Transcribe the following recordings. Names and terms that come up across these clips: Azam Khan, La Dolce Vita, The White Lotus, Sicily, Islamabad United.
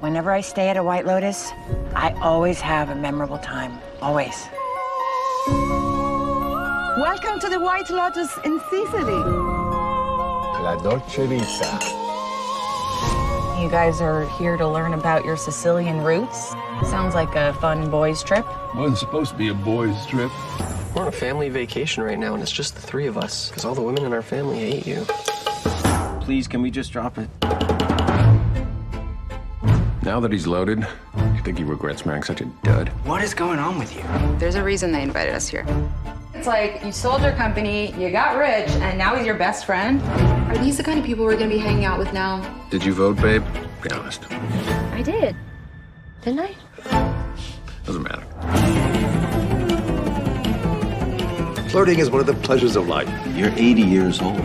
Whenever I stay at a White Lotus, I always have a memorable time. Always. Welcome to the White Lotus in Sicily. La Dolce Vita. You guys are here to learn about your Sicilian roots. Sounds like a fun boys' trip. Wasn't supposed to be a boys' trip. We're on a family vacation right now, and it's just the three of us, because all the women in our family hate you. Please, can we just drop it? Now that he's loaded, I think he regrets marrying such a dud. What is going on with you? There's a reason they invited us here. It's like you sold your company, you got rich, and now he's your best friend. Are these the kind of people we're going to be hanging out with now? Did you vote, babe? Be honest. I did. Didn't I? Doesn't matter. Flirting is one of the pleasures of life. You're 80 years old,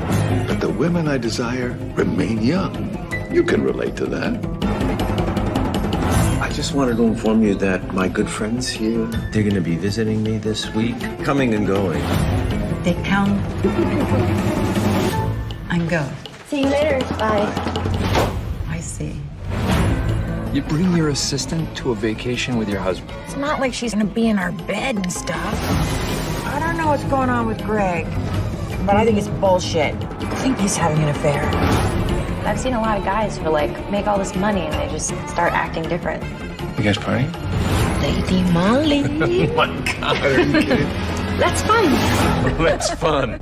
but the women I desire remain young. You can relate to that. I just wanted to inform you that my good friends here, they're going to be visiting me this week, coming and going. They come. I'm go. See you later. Bye. I see. You bring your assistant to a vacation with your husband. It's not like she's going to be in our bed and stuff. I don't know what's going on with Greg, but I think it's bullshit. I think he's having an affair. I've seen a lot of guys who, make all this money and they just start acting different. You guys partying? Lady Molly. Oh, my God, are you kidding? That's fun. That's fun.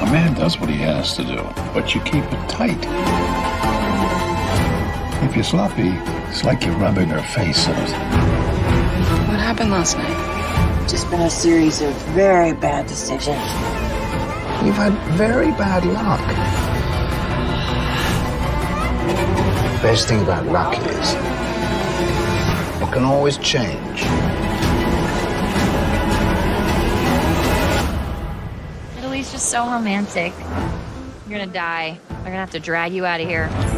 A man does what he has to do, but you keep it tight. If you're sloppy, it's like you're rubbing her face in it. What happened last night? Just been a series of very bad decisions. You've had very bad luck. Best thing about luck is it can always change. Italy's just so romantic. You're gonna die. They're gonna have to drag you out of here.